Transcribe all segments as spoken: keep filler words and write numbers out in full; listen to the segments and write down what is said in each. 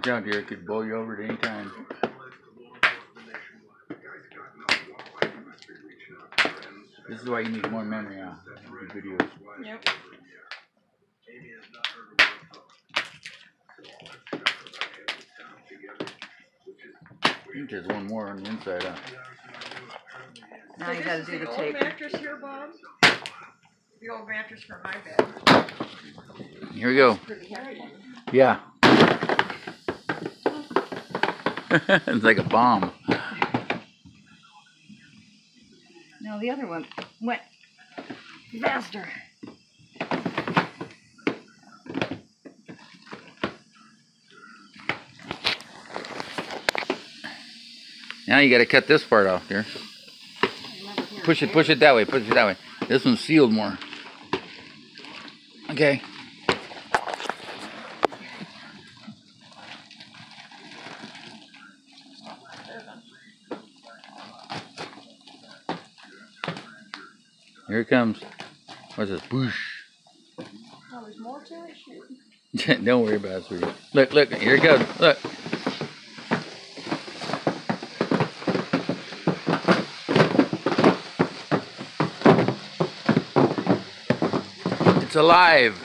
Watch out here, it could blow you over at any time. This is why you need more memory on your videos. Yep. I think there's one more on the inside, huh? Now you gotta do the tape. Is this the old mattress here, Bob? The old mattress for my bed. Here we go. It's pretty heavy. Yeah. It's like a bomb. No, the other one went faster. Now you got to cut this part off there. Push it, push it that way, push it that way. This one's sealed more. Okay. Here it comes. What's this? Boosh. Oh, there's more to it? Shoot. Don't worry about it, sweetie. Look, look, here it goes. Look. It's alive.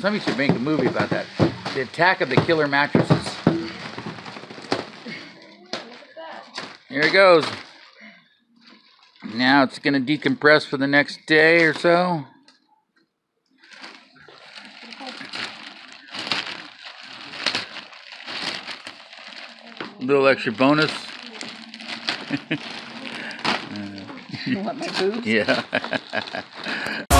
Somebody should make a movie about that. The Attack of the Killer Mattresses. Here it goes. Now it's going to decompress for the next day or so. A little extra bonus. You want my boobs? Yeah.